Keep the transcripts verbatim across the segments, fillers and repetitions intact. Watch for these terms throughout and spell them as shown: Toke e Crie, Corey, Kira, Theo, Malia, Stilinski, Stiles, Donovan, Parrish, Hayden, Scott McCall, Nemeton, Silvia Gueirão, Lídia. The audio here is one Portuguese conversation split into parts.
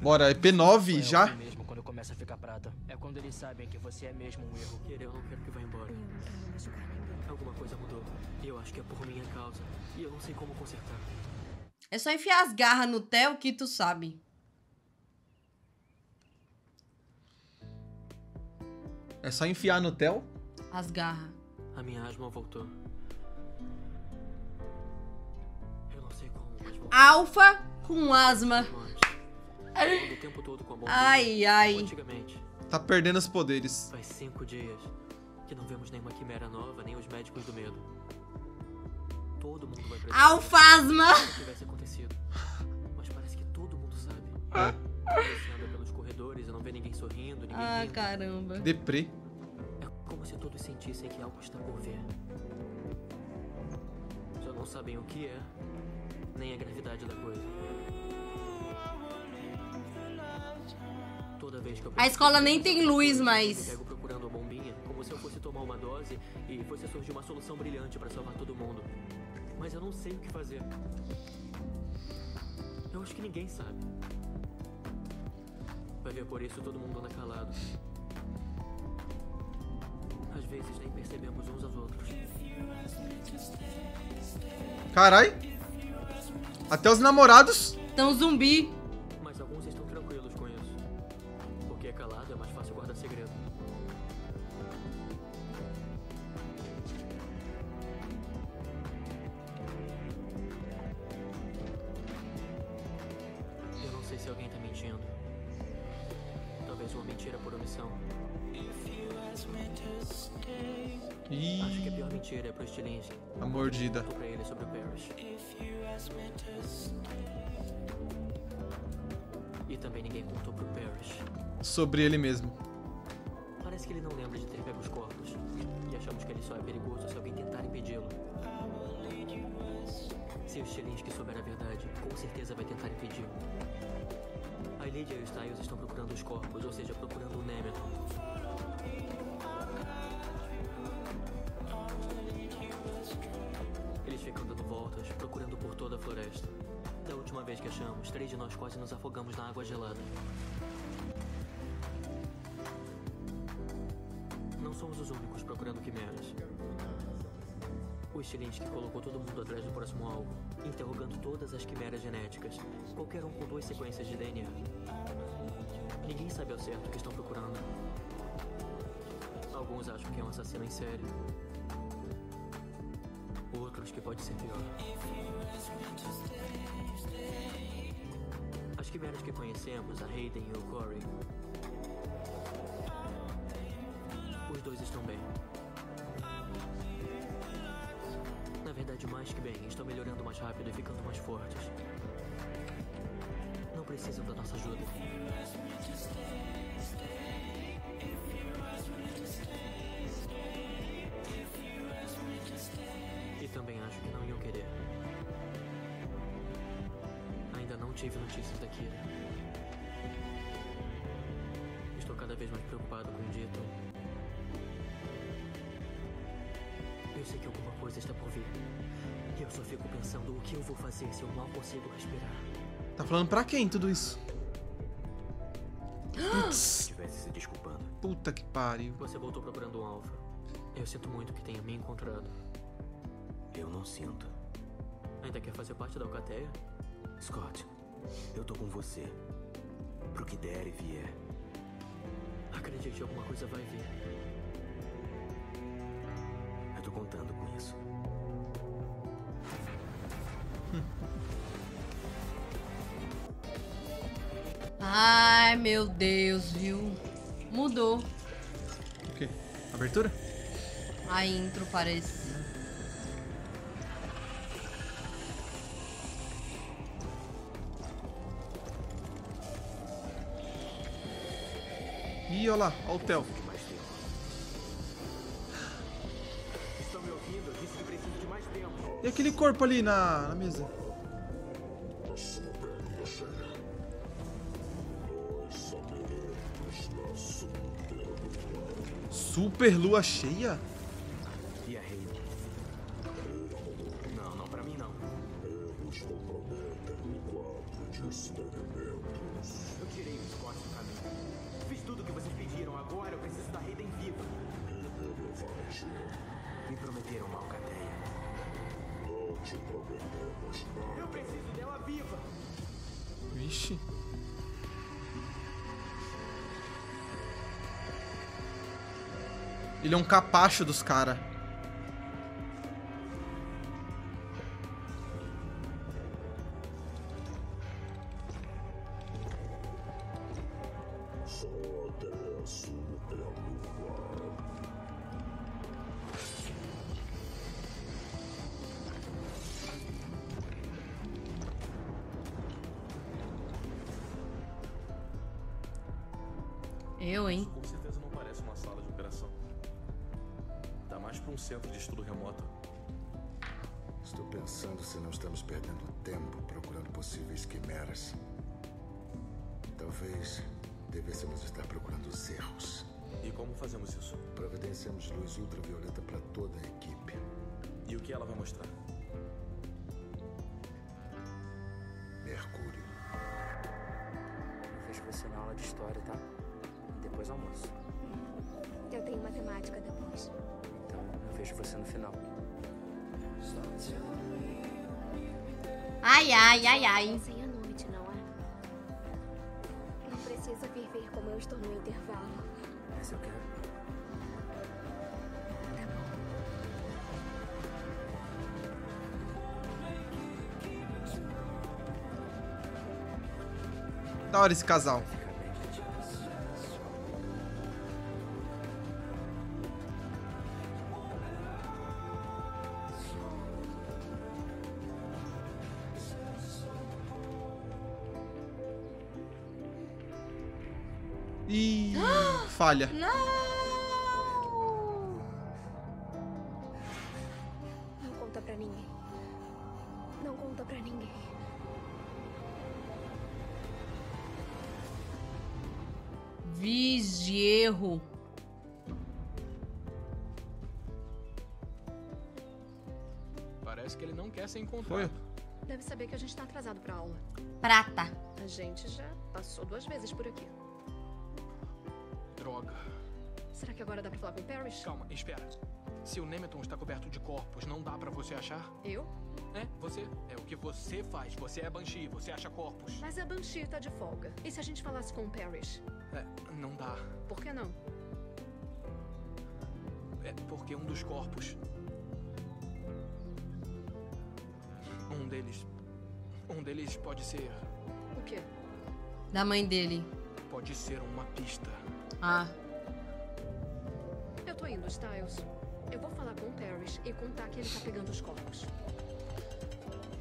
Bora, é P nove é já? Mesmo quando começa a ficar prata. É quando eles sabem que você é mesmo um erro. Eu não quero que vá embora. Alguma coisa mudou. Eu acho que é por minha causa. E eu não sei como consertar. É só enfiar as garras no Theo que tu sabe. É só enfiar no Theo? As garras. A minha asma voltou. Eu não sei como, mas voltou. Alfa com asma. O tempo todo com a mão. Ai, ai. Tá perdendo os poderes. Faz cinco dias que não vemos nenhuma quimera nova, nem os médicos do medo. Todo mundo vai precisar. Alfasma! Se tivesse acontecido. Mas parece que todo mundo sabe. Você anda pelos corredores e não vê ninguém sorrindo, ninguém rindo. Ah, caramba. Deprê. É como se todos sentissem que algo está por vir. Só não sabem o que é, nem a gravidade da coisa. Toda vez que eu... A escola nem tem luz, mas... procurando a bombinha, como se eu fosse tomar uma dose e fosse surgir uma solução brilhante para salvar todo mundo. Mas eu não sei o que fazer. Eu acho que ninguém sabe. Vai ver, por isso todo mundo anda calado. Às vezes nem percebemos uns aos outros. Carai! Até os namorados estão zumbi. Mas alguns estão tranquilos com isso. Porque é calado, é mais fácil guardar segredo. Se alguém tá mentindo. Talvez uma mentira por omissão. Ih. Acho que a pior mentira é pro Stilinski. A mordida. Pra ele sobre o Parrish. E também ninguém contou pro Parrish. Sobre ele mesmo. Parece que ele não lembra de ter pego os corpos. E achamos que ele só é perigoso se alguém tentar impedi-lo. Se o Stilinski souber a verdade, com certeza vai tentar impedir. A Lídia e o Stiles estão procurando os corpos, ou seja, procurando o Nemeton. Eles ficam dando voltas, procurando por toda a floresta. Da última vez que achamos, três de nós quase nos afogamos na água gelada. Não somos os únicos procurando quimeras. O Stilinski colocou todo mundo atrás do próximo alvo, interrogando todas as quimeras genéticas, qualquer um com duas sequências de D N A. Ninguém sabe ao certo o que estão procurando. Alguns acham que é um assassino em série. Outros que pode ser pior. As quimeras que conhecemos, a Hayden e o Corey. Os dois estão bem. Mais que bem, estão melhorando mais rápido e ficando mais fortes. Não precisam da nossa ajuda. E também acho que não iam querer. Ainda não tive notícias da Kira. Estou cada vez mais preocupado com o dito. Eu sei que alguma coisa está por vir. Eu só fico pensando o que eu vou fazer se eu mal consigo respirar. Tá falando pra quem tudo isso? Se tivesse se desculpando. Puta que pariu. Você voltou procurando um alfa. Eu sinto muito que tenha me encontrado. Eu não sinto. Ainda quer fazer parte da alcateia? Scott, eu tô com você. Pro que der e vier. Acredite, alguma coisa vai vir. Eu tô contando com isso. Ai, meu Deus, viu? Mudou. O quê? Abertura? A intro parece. Ih, olha lá, olha o Theo. Estão me ouvindo? Eu disse que preciso de mais tempo. E aquele corpo ali na, na mesa? Super lua cheia? E a Hayden? Não, não, pra mim não. Eu tirei o Scott do caminho. Fiz tudo o que vocês pediram, agora eu preciso da Hayden viva. Me prometeram uma alcateia. Não te prometemos nada. Eu preciso dela viva! Vixe. Ele é um capacho dos caras. Eu, hein? Com certeza não parece uma sala de operação. Tá mais pra um centro de estudo remoto. Estou pensando se não estamos perdendo tempo procurando possíveis quimeras. Talvez devêssemos estar procurando os erros. E como fazemos isso? Providenciamos luz ultravioleta para toda a equipe. E o que ela vai mostrar? Mercúrio. Eu fiz você na aula de história, tá? Depois do almoço. Eu tenho matemática depois. Então, eu vejo você no final. Ai, ai, ai, ai. Sem a noite, não é? Não precisa viver como eu estou no intervalo. Mas eu quero. Tá bom. Da hora esse casal. Ih, falha. Não! Não conta pra ninguém. Não conta pra ninguém. Viz de erro. Parece que ele não quer ser encontrado. Foi. Deve saber que a gente tá atrasado pra aula. Prata. A gente já passou duas vezes por aqui. Droga. Será que agora dá pra falar com o Parrish? Calma, espera. Se o Nemeton está coberto de corpos, não dá pra você achar? Eu? É, você. É o que você faz. Você é Banshee, você acha corpos. Mas a Banshee tá de folga. E se a gente falasse com o Parrish? É, não dá. Por que não? É porque um dos corpos... Um deles... Um deles pode ser... O quê? Da mãe dele. Pode ser uma pista. Ah. Eu tô indo, Stiles. Eu vou falar com o Parrish e contar que ele tá pegando os corpos.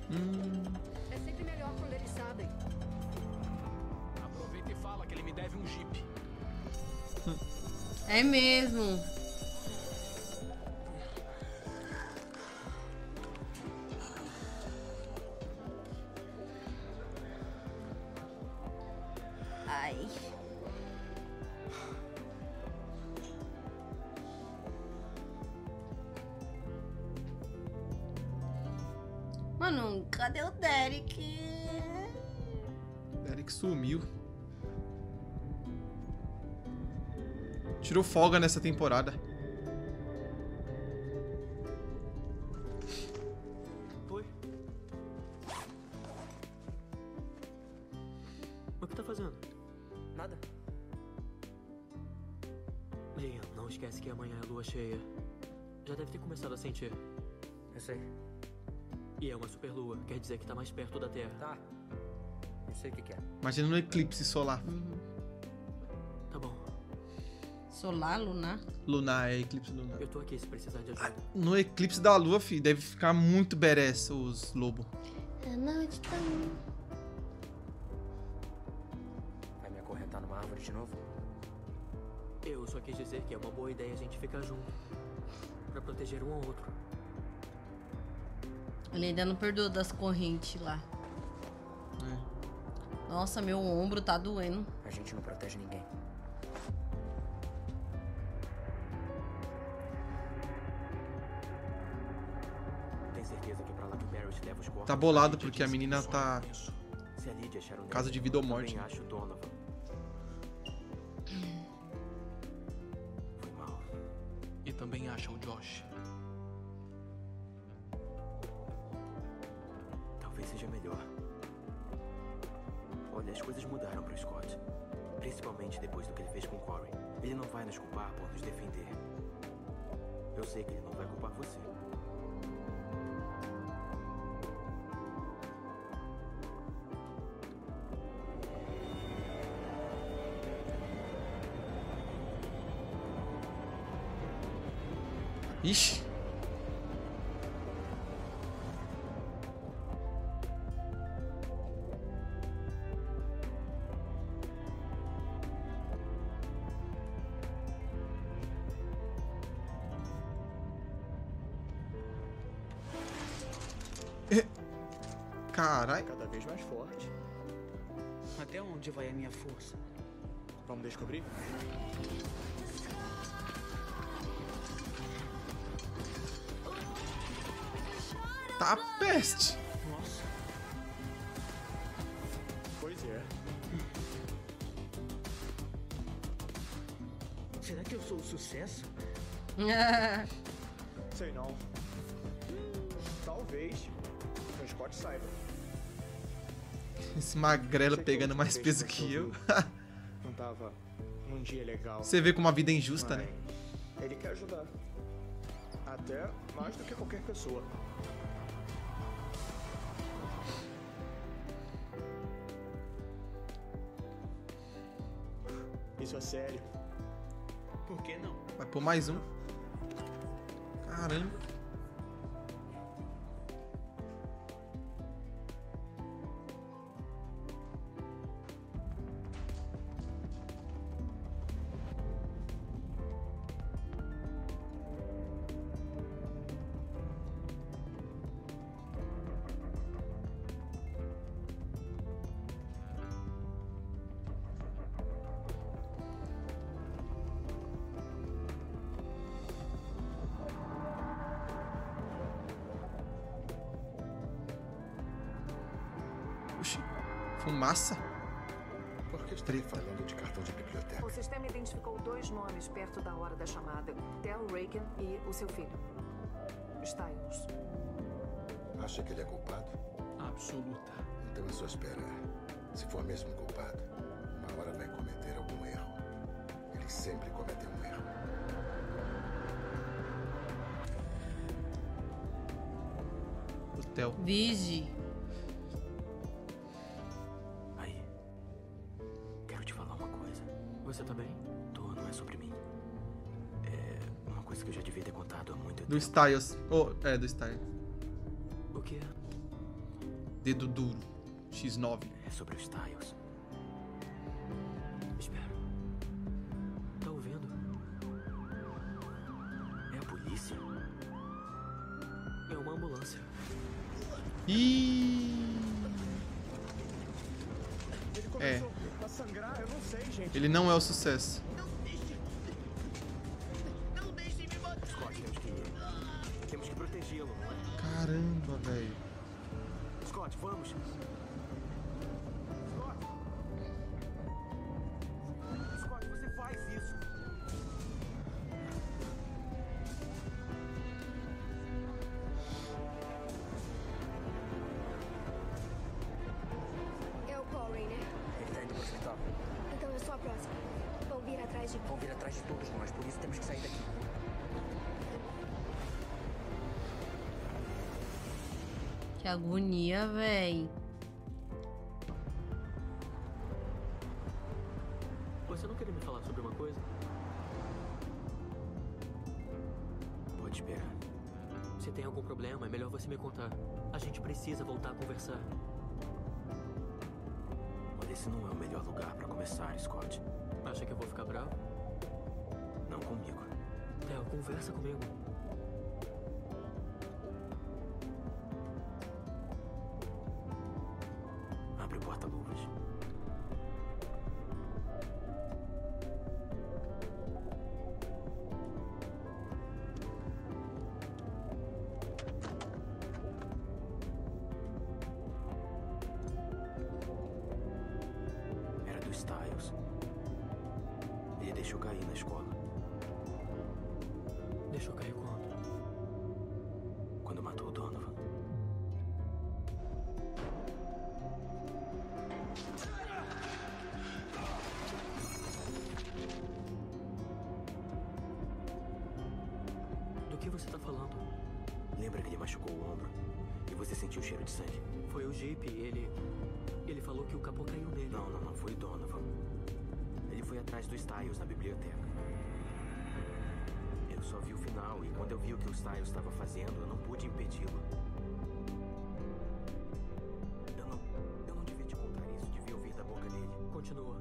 Hum. É sempre melhor quando eles sabem. Aproveita e fala que ele me deve um jipe. É mesmo. Ai. Mano, cadê o Derek? O Derek sumiu. Tirou folga nessa temporada. Oi. O que tá fazendo? Nada. Liam, não esquece que amanhã é lua cheia. Já deve ter começado a sentir. Eu sei. E é uma superlua, quer dizer que tá mais perto da Terra. Tá. Não sei o que que é. Imagina um eclipse solar. Uhum. Tá bom. Solar, lunar? Lunar, é eclipse lunar. Eu tô aqui se precisar de ajuda. Ah, no eclipse da lua, filho, deve ficar muito badass os lobos. É noite também. Vai me acorrentar numa árvore de novo? Eu só quis dizer que é uma boa ideia a gente ficar junto. Pra proteger um ao outro. Ele ainda não perdoou das correntes lá. É. Nossa, meu ombro tá doendo. A gente não protege ninguém. Tem certeza que pra lá que o Barry leva os corpos. Tá bolado porque a menina tá Se a Lídia achar um caso de vida ou morte. Né? Acho o Donovan. Foi mal. E também acha o Josh. Talvez seja melhor. Olha, as coisas mudaram para o Scott. Principalmente depois do que ele fez com o Corey. Ele não vai nos culpar por nos defender. Eu sei que ele não vai culpar você. Ixi. Caralho. Cada vez mais forte. Até onde vai a minha força? Vamos descobrir? Tá peste! Nossa. Pois é. Será que eu sou um sucesso? Sei não. Talvez. O Scott saiba. Esse magrelo pegando mais peso que eu. Não tava num dia legal. Você vê como a vida é injusta, né? Ele quer ajudar. Até mais do que qualquer pessoa. Isso é sério. Por que não? Vai pôr mais um. Caramba. Fumaça? Por que estaria falando de cartão de biblioteca? O sistema identificou dois nomes perto da hora da chamada. Theo Raken e o seu filho. Stiles. Acha que ele é culpado? Absoluta. Então é só esperar. Se for mesmo culpado, uma hora vai cometer algum erro. Ele sempre cometeu um erro. O Theo. Vigi. Do Stiles. Oh, é, do Stiles. O que é? Dedo duro. X nove. É sobre o Stiles. Espera. Tá ouvindo? É a polícia? É uma ambulância. Ih! Ele começou é. a sangrar, eu não sei, gente. Ele não é o sucesso. Caramba, velho. Scott, vamos. Scott. Scott, você faz isso. É o Corey, né? Ele tá indo pro hospital. Então eu sou a próxima. Vão vir atrás de... Vão vir atrás de todos nós, por isso temos que sair daqui. Que agonia, véi. Você não queria me falar sobre uma coisa? Pode esperar. Se tem algum problema, é melhor você me contar. A gente precisa voltar a conversar. Olha, esse não é o melhor lugar pra começar, Scott. Acha que eu vou ficar bravo? Não comigo. Theo, conversa comigo. do Stiles. Ele deixou cair na escola. Deixou cair quando? Quando matou o Donovan. Do que você tá falando? Lembra que ele machucou o ombro e você sentiu o cheiro de sangue? Foi o Jeep e ele... Ele falou que o capô caiu nele. Não, não, não. Foi o Donovan. Ele foi atrás do Stiles na biblioteca. Eu só vi o final e quando eu vi o que o Stiles estava fazendo, eu não pude impedi-lo. Eu não... Eu não devia te contar isso. Devia ouvir da boca dele. Continua.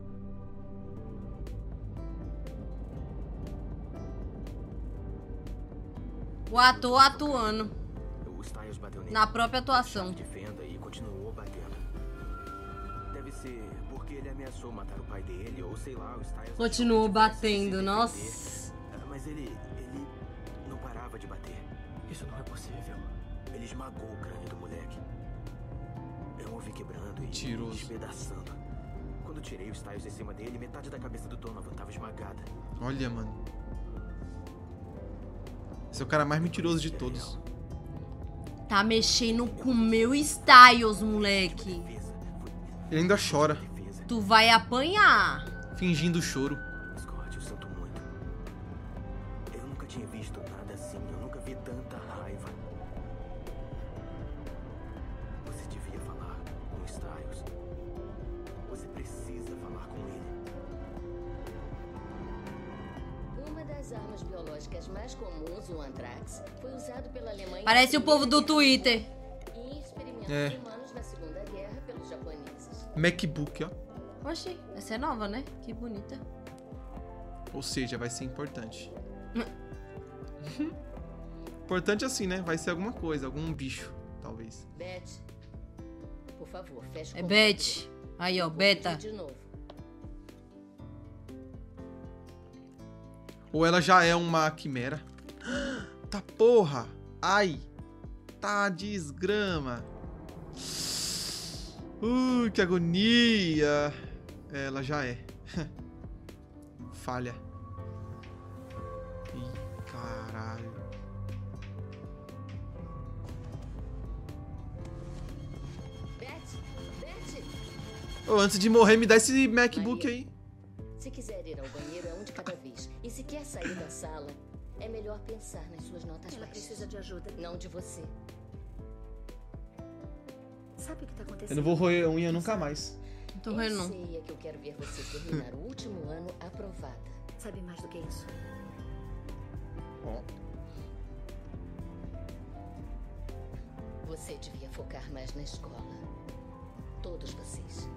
O ator atuando. O Stiles bateu nele. Na própria atuação. De fenda e continuou batendo. Deve ser porque ele ameaçou matar o pai dele ou sei lá, o Stiles... Continuou batendo, nossa. Mas ele... ele não parava de bater. Isso não é possível. Ele esmagou o crânio do moleque. Eu ouvi quebrando e Tiroso. despedaçando. Quando tirei o Stiles em cima dele, metade da cabeça do Donovan tava esmagada. Olha, mano. Esse é o cara mais mentiroso de todos. Tá mexendo com o meu Stiles, moleque. Ele ainda chora. Tu vai apanhar. Fingindo choro. Scott, eu sinto muito. Eu nunca tinha visto nada assim. Eu nunca vi tanta raiva. Você devia falar com o Stiles. Você precisa falar com ele. Uma das armas biológicas mais comuns, o Antrax, foi usado pela Alemanha. Parece o povo do Twitter. E experimentos é. humanos na Segunda Guerra pelos japoneses. MacBook, ó. Oxi, essa é nova, né? Que bonita. Ou seja, vai ser importante. Importante assim, né? Vai ser alguma coisa, algum bicho, talvez. Beth, por favor, fecha o É Beth. Aí, ó, beta. De novo. Ou ela já é uma quimera. Tá porra! Ai! Tá desgrama! Uh, que agonia! Ela já é. Falha. Ih, caralho. Oh, antes de morrer, me dá esse MacBook aí. Se quiser ir ao banheiro, é um de cada vez. E se quer sair da sala, é melhor pensar nas suas notas. Ela precisa de ajuda. Não de você. Sabe o que tá acontecendo? Eu não vou roer a unha nunca mais. Não tô roendo, não. Eu sei que eu quero ver você terminar o último ano aprovada. Sabe mais do que isso? Bom. Você devia focar mais na escola. Todos vocês.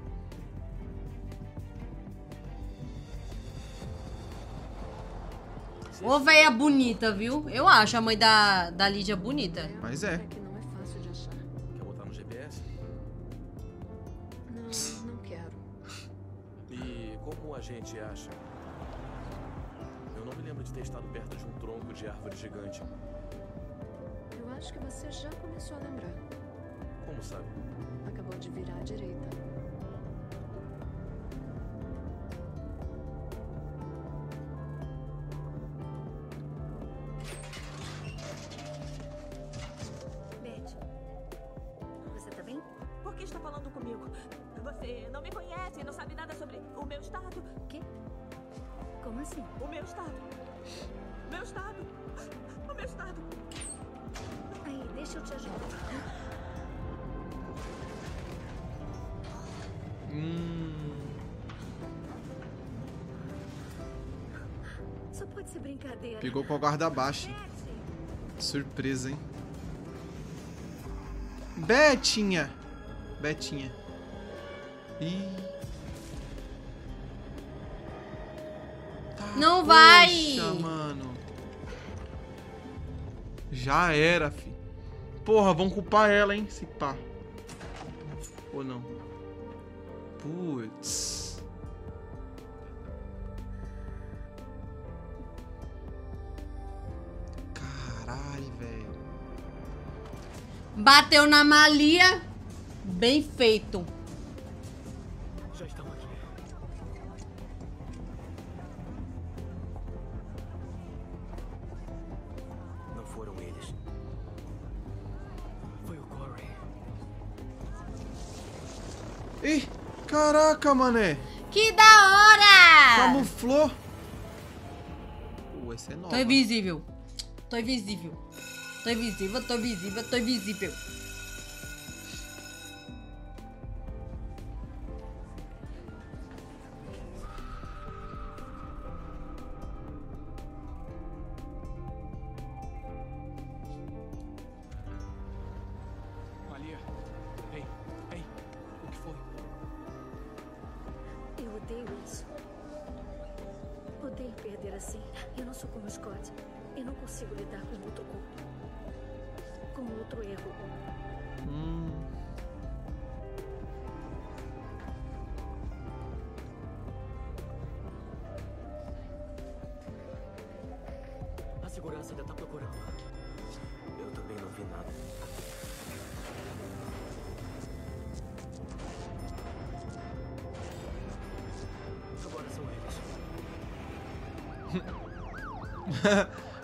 Ô, véia bonita, viu? Eu acho a mãe da, da Lídia bonita. Mas é. A gente acha. Eu não me lembro de ter estado perto de um tronco de árvore gigante. Eu acho que você já começou a lembrar. Como sabe? Acabou de virar à direita. Beth, você tá bem? Por que está falando comigo? Você não me conhece, não sabe nada sobre o meu estado. Quê? Como assim? O meu estado. Meu estado. O meu estado. Aí, deixa eu te ajudar. Hum. Só pode ser brincadeira. Pegou com a guarda baixa. Surpresa, hein? Betinha. Betinha. Tá, não vai! Poxa, mano. Já era, fi. Porra, vão culpar ela, hein? Se pá. Ou não? Putz. Caralho, velho. Bateu na Malia. Bem feito. Ih, caraca, mané. Que da hora! Camuflou. Uh, esse é novo. Tô invisível. Tô invisível. Tô invisível, tô invisível, tô invisível.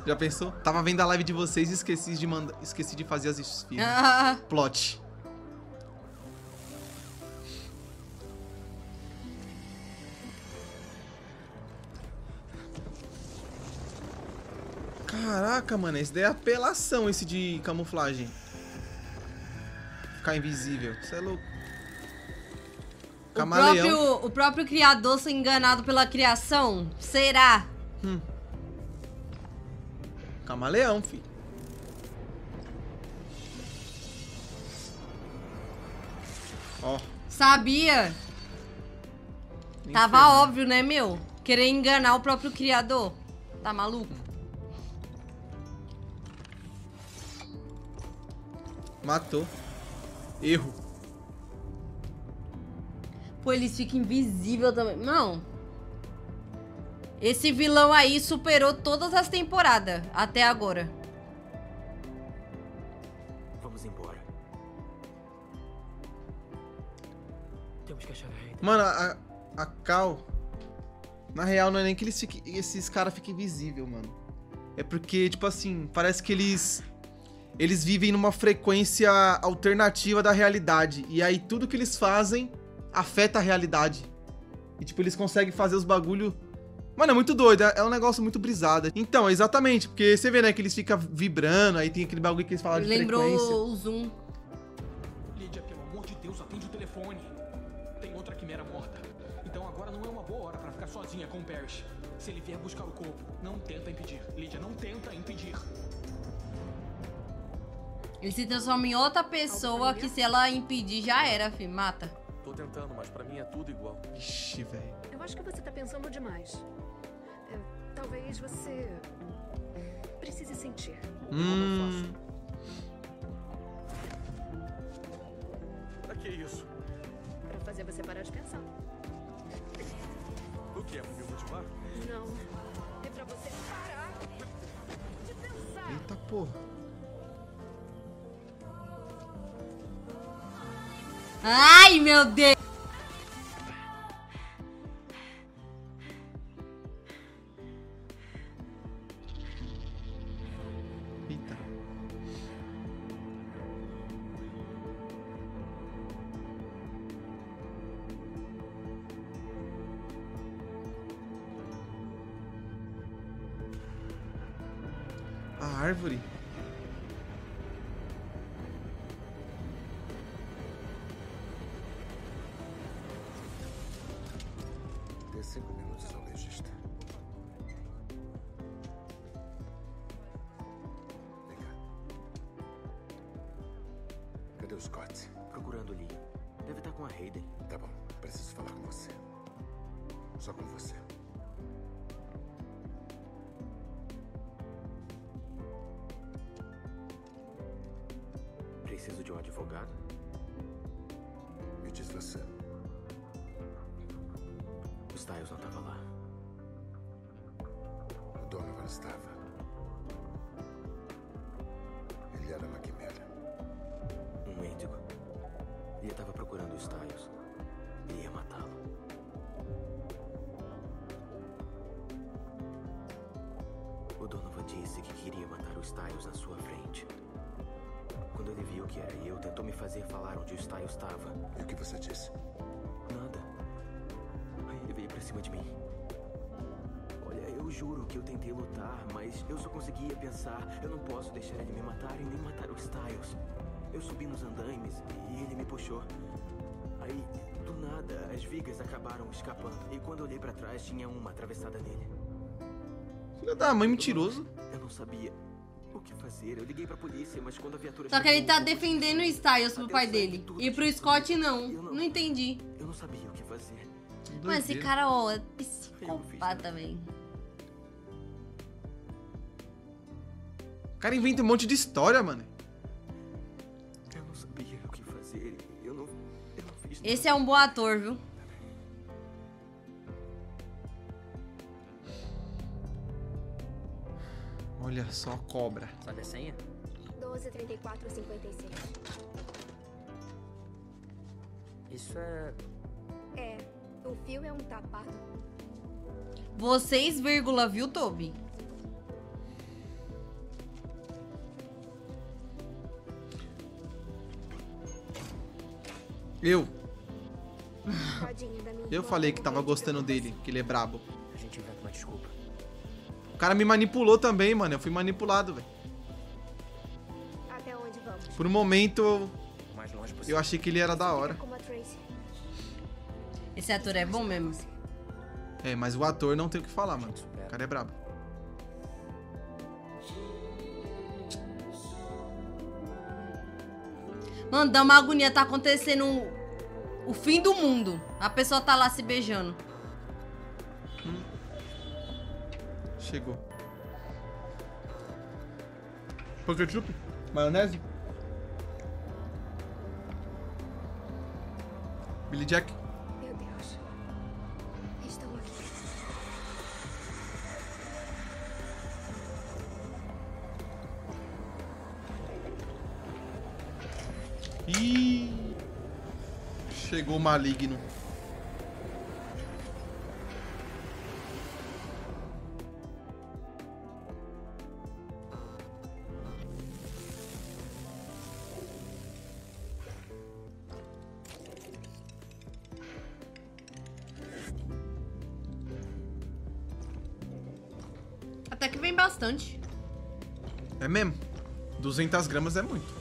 Já pensou? Tava vendo a live de vocês e esqueci de, manda... esqueci de fazer as esfirras. Ah. Plot. Caraca, mano. Esse daí é apelação, esse de camuflagem. Ficar invisível. Isso é louco. Camaleão. O próprio, o próprio criador ser enganado pela criação? Será? Hum. Camaleão, filho. Ó. Sabia. Nem Tava sei. Óbvio, né, meu? Querer enganar o próprio criador. Tá maluco? Matou. Erro. Pô, eles ficam invisíveis também. Não. Esse vilão aí superou todas as temporadas, até agora. Vamos embora. Temos que achar a Hayden. Mano, a, a Cal... Na real, não é nem que eles fiquem, esses caras fiquem invisíveis, mano. É porque, tipo assim, parece que eles... Eles vivem numa frequência alternativa da realidade. E aí tudo que eles fazem afeta a realidade. E, tipo, eles conseguem fazer os bagulho... Mano, é muito doido, é um negócio muito brisado. Então, exatamente, porque você vê, né, que eles ficam vibrando, aí tem aquele bagulho que eles falam de frequência. Lembrou o zoom. Lídia, pelo amor de Deus, atende o telefone. Tem outra quimera morta. Então agora não é uma boa hora pra ficar sozinha com o Parrish. Se ele vier buscar o corpo, não tenta impedir. Lídia, não tenta impedir. Ele se transforma em outra pessoa que se ela impedir já era, filho, mata. Tô tentando, mas pra mim é tudo igual. Ixi, velho. Eu acho que você tá pensando demais. Talvez você precise sentir. Hum. Pra que isso? Pra fazer você parar de pensar. O que é pra me motivar? Não. É pra você parar de pensar. Eita porra. Ai, meu Deus. Árvore. Dê cinco minutos ao legista. Vem cá. Cadê o Scott? Procurando o Lee. Deve estar com a Hayden. Tá bom, preciso falar com você. Só com você. Preciso de um advogado? Me diz você. O Stiles não estava lá. O Donovan estava. Ele era uma quimera. Um mendigo. Ele estava procurando o Stiles. Ele ia matá-lo. O Donovan disse que queria matar o Stiles na sua frente. Quando ele viu que era eu, tentou me fazer falar onde o Stiles estava. E o que você disse? cima de mim. Olha, eu juro que eu tentei lutar, mas eu só conseguia pensar. Eu não posso deixar ele me matar e nem matar o Stiles. Eu subi nos andaimes e ele me puxou. Aí, do nada, as vigas acabaram escapando. E quando eu olhei pra trás, tinha uma atravessada nele. Filha da mãe, mentiroso. Eu não sabia o que fazer. Eu liguei pra polícia, mas quando a viatura... Só que ele tá defendendo o Stiles pro pai dele. E pro Scott, não. Não entendi. Eu não sabia o que fazer. Mano, esse cara, ó, é psicopata, velho. O cara inventa um monte de história, mano. Eu não sabia o que fazer. Eu não, eu não fiz nada. Esse é um bom ator, viu? Olha só a cobra. Sabe a senha? doze, trinta e quatro, cinquenta e seis. Isso é... É, o fio é um tapado. Vocês, vírgula, viu, Toby? Eu. Eu falei que tava gostando dele, que ele é brabo. A gente inventa uma desculpa. O cara me manipulou também, mano. Eu fui manipulado, velho. Até onde vamos? Por um momento, eu... Mais longe possível. Eu achei que ele era da hora. Esse ator é bom mesmo. É, mas o ator não tem o que falar, mano. O cara é brabo. Mano, dá uma agonia. Tá acontecendo o fim do mundo. A pessoa tá lá se beijando. Chegou. Pão ketchup? Maionese? Billy Jack? Meu Deus. Estão aqui. Ih! Chegou o maligno. Até que vem bastante. É mesmo. duzentas gramas é muito.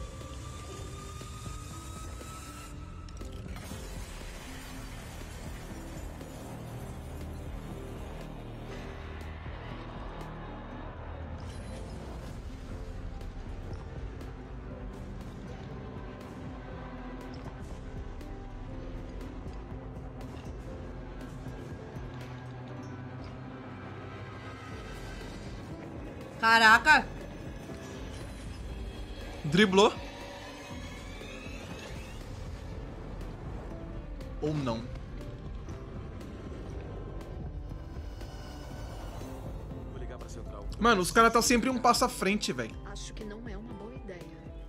Caraca! Driblou. Ou não. Vou ligar pra central. Mano, os caras tá sempre um passo à frente, velho. Acho que não é uma boa ideia.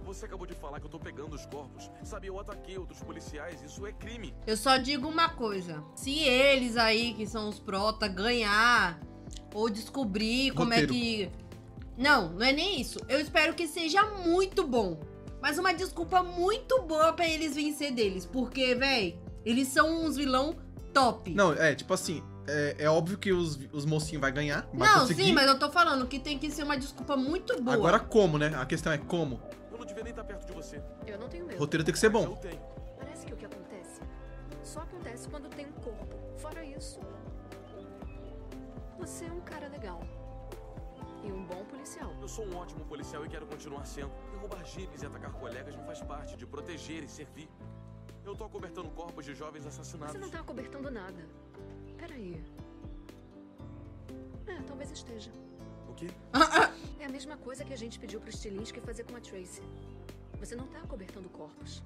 Você acabou de falar que eu tô pegando os corpos. Sabe, eu ataquei outros policiais, isso é crime. Eu só digo uma coisa. Se eles aí, que são os prota, ganhar ou descobrir como é que... Não, não é nem isso. Eu espero que seja muito bom. Mas uma desculpa muito boa pra eles vencer deles. Porque, véi, eles são uns vilão top. Não, é, tipo assim, é, é óbvio que os, os mocinhos vão ganhar. Vai não, conseguir. Sim, mas eu tô falando que tem que ser uma desculpa muito boa. Agora como, né? A questão é como. Eu não devia nem estar perto de você. Eu não tenho medo. O roteiro tem que ser bom. Parece que o que acontece só acontece quando tem um corpo. Fora isso, você é um cara legal. E um bom policial. Eu sou um ótimo policial e quero continuar sendo. Derrubar jipes e atacar colegas não faz parte de proteger e servir. Eu tô acobertando corpos de jovens assassinados. Você não tá acobertando nada. Peraí. É, talvez esteja. O quê? É a mesma coisa que a gente pediu pro Stilinski fazer com a Tracy. Você não tá acobertando corpos.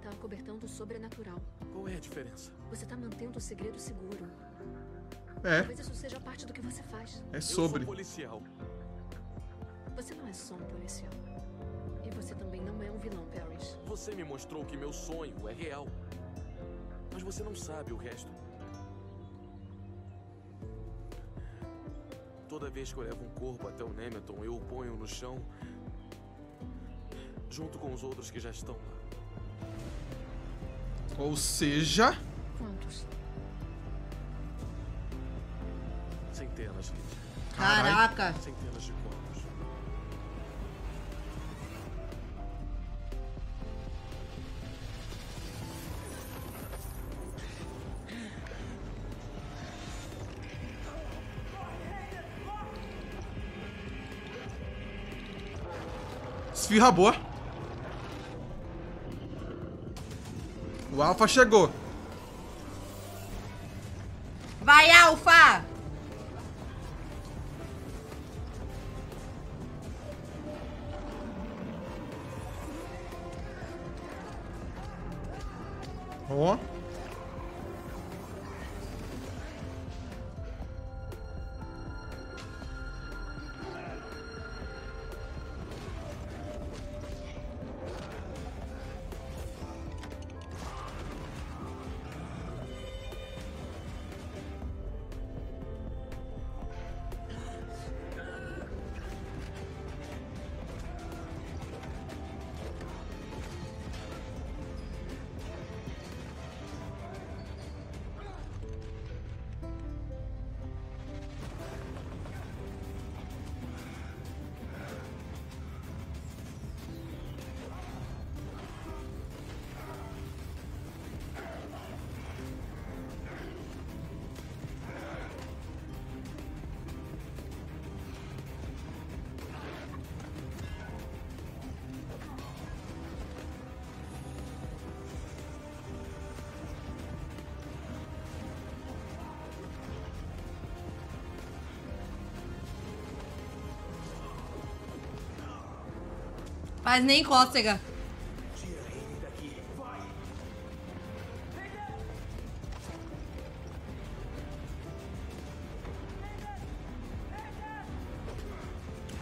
Tá acobertando o sobrenatural. Qual é a diferença? Você tá mantendo o segredo seguro. É. Talvez isso seja parte do que você faz. É sobre. Eu sou policial. Você não é só um policial. E você também não é um vilão, Parrish. Você me mostrou que meu sonho é real. Mas você não sabe o resto. Toda vez que eu levo um corpo até o Nemeton, eu o ponho no chão. Junto com os outros que já estão lá. Ou seja... Quantos? Caraca! Centenas de corpos. Esfirrabou. O Alpha chegou. Vai, Alpha! Ó. Oh. Mas nem cócega.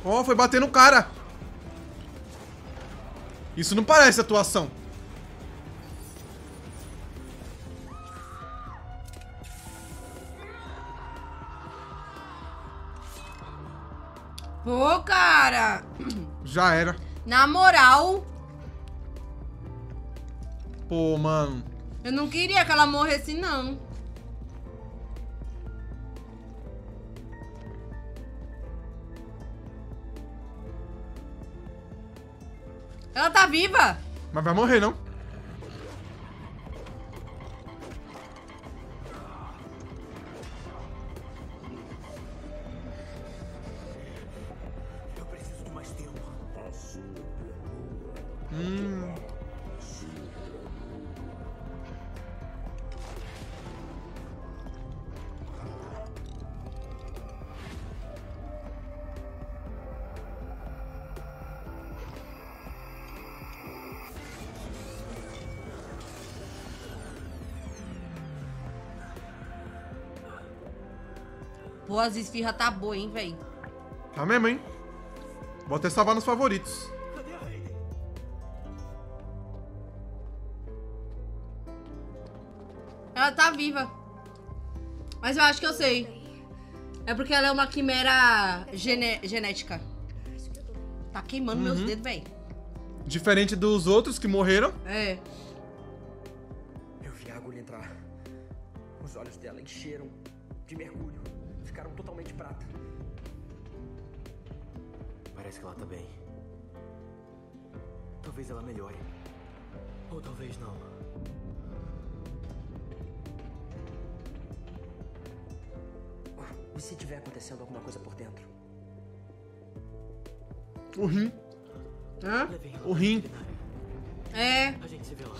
Ó, oh, foi bater no cara. Isso não parece atuação. Pô, cara. Já era. Na moral... Pô, mano... Eu não queria que ela morresse, não. Ela tá viva! Mas vai morrer, não? Pô, as esfirras tá boa, hein, véi? Tá mesmo, hein? Vou até salvar nos favoritos. Ela tá viva. Mas eu acho que eu sei. É porque ela é uma quimera gene genética. Tá queimando uhum. meus dedos, véi. Diferente dos outros que morreram. É. Eu vi a agulha entrar. Os olhos dela encheram de mergulho. Ficaram totalmente prata. Parece que ela tá bem. Talvez ela melhore. Ou talvez não. E se tiver acontecendo alguma coisa por dentro? O rim. Hã? O rim. É. A gente se vê lá.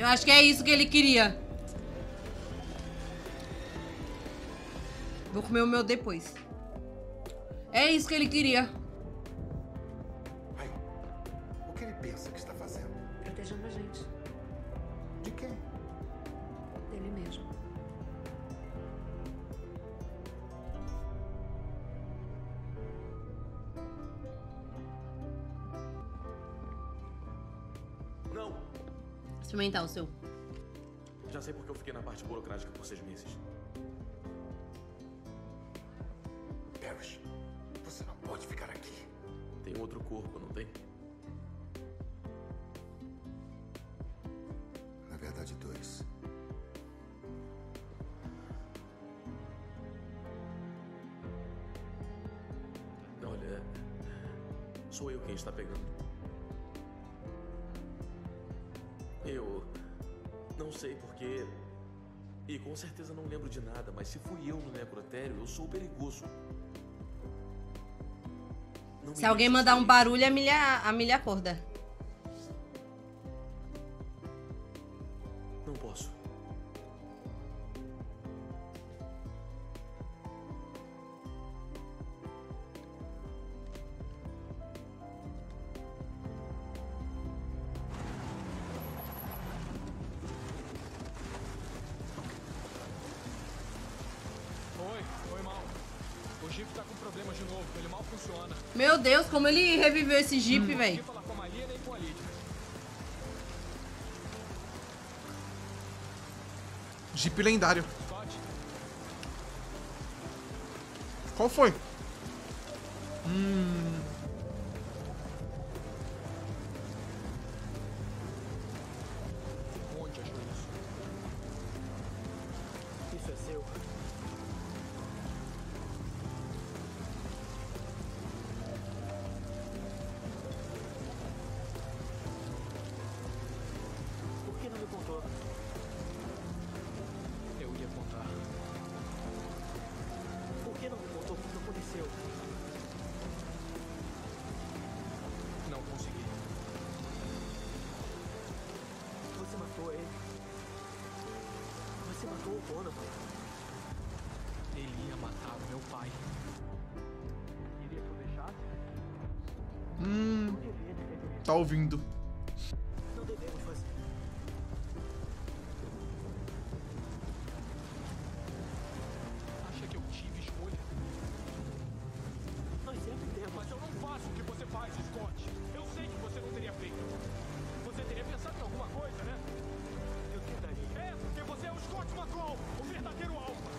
Eu acho que é isso que ele queria. Vou comer o meu depois. É isso que ele queria. Aí, o que ele pensa que está fazendo? Protegendo a gente. De quem? Dele mesmo. Não. Experimentar o seu. Já sei porque eu fiquei na parte burocrática por seis meses. Parrish, você não pode ficar aqui. Tem outro corpo, não tem? Na verdade, dois. Olha, sou eu quem está pegando. Eu não sei porquê. E com certeza não lembro de nada, mas se fui eu no necrotério, eu sou perigoso. Se alguém mandar um barulho, a milha, a milha acorda. Não posso. Oi, foi mal. O Jeep tá com problema de novo, ele mal funciona. Meu Deus, como ele reviveu esse Jeep, hum. velho. Jeep lendário. Qual foi? Hum. Isso é seu. Ele ia matar o meu pai. Queria que eu deixasse? Hum. Tá ouvindo. Não devemos fazer. Acha que eu tive escolha? Nós sempre temos. Mas eu não faço o que você faz, Scott. Eu sei que você não teria feito. Você teria pensado em alguma coisa, né? Eu tentaria. É, porque você é o Scott McCall, o verdadeiro alfa.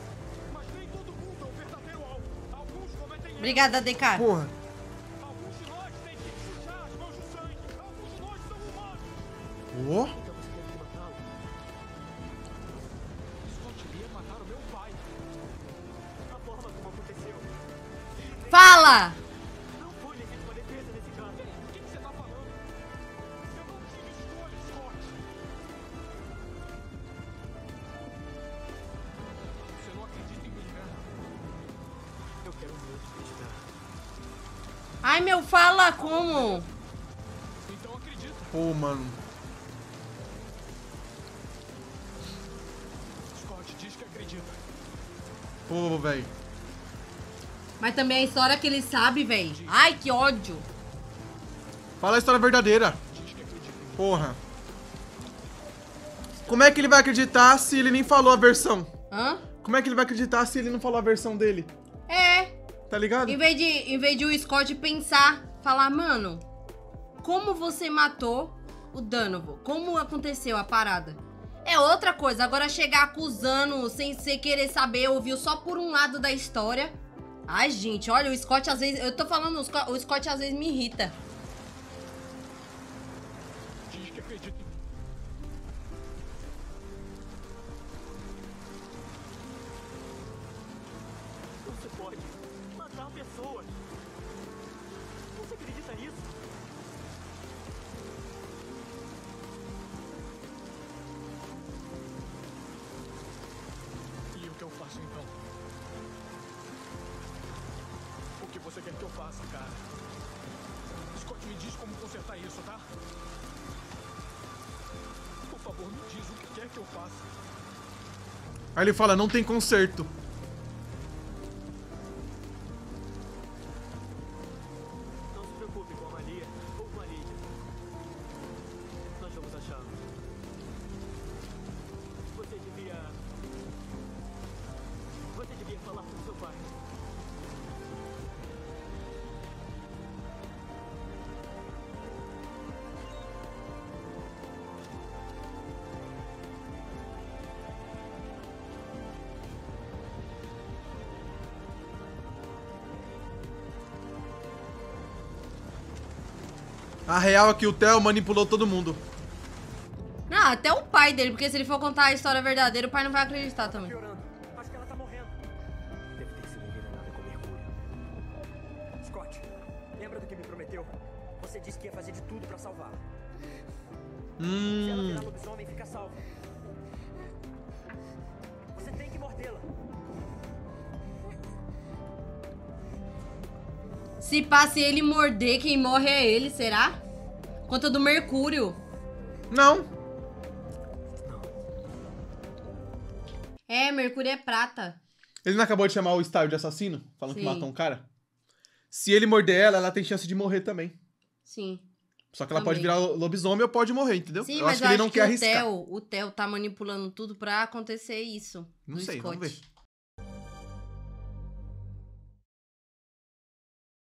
Obrigada, D K. Porra. Alguns de nós têm que sujar as mãos do sangue. Alguns de nós são humanos. Oh? Fala! Não foi legítima defesa nesse caso. O que você tá falando? Eu não tive escolha, Scott. Você não acredita em mim, cara? Eu quero ver. Ai, meu, fala como? Então acredita. Pô, mano. Scott diz que acredita. Pô, velho. Mas também a história que ele sabe, velho. Ai, que ódio. Fala a história verdadeira. Porra. Como é que ele vai acreditar se ele nem falou a versão? Hã? Como é que ele vai acreditar se ele não falou a versão dele? É. Tá ligado? Em vez de, em vez de o Scott pensar, falar, mano, como você matou o Donovan? Como aconteceu a parada? É outra coisa. Agora chegar acusando sem você querer saber, ouviu só por um lado da história. Ai, gente, olha, o Scott às vezes... Eu tô falando, o Scott, o Scott às vezes me irrita. Diz que acredita. Você pode... pessoas. Você acredita nisso? E o que eu faço então? O que você quer que eu faça, cara? Scott, me diz como consertar isso, tá? Por favor. favor, me diz o que quer que eu faça. Aí ele fala, não tem conserto. Não se preocupe com a Malia ou com a Lídia. Nós vamos achá-lo. Você devia... Você devia falar com seu pai. A real é que o Theo manipulou todo mundo. Não, até o pai dele, porque se ele for contar a história verdadeira, o pai não vai acreditar também. Acho que ela tá morrendo. Deve ter sido envenenada com mercúrio. Scott, lembra do que me prometeu? Você disse que ia fazer de tudo pra salvá-la. Hum. Se ela virar lobisomem, fica salva. Você tem que mordê-la. Se passe ele morder, quem morre é ele, será? Conta do mercúrio. Não. É, mercúrio é prata. Ele não acabou de chamar o Stiles de assassino? Falando Sim. que matou um cara? Se ele morder ela, ela tem chance de morrer também. Sim. Só que ela também pode virar lobisomem ou pode morrer, entendeu? Sim, eu mas acho que eu ele acho não que quer o arriscar. Theo, o Theo tá manipulando tudo pra acontecer isso. Não sei, Scott. Vamos ver.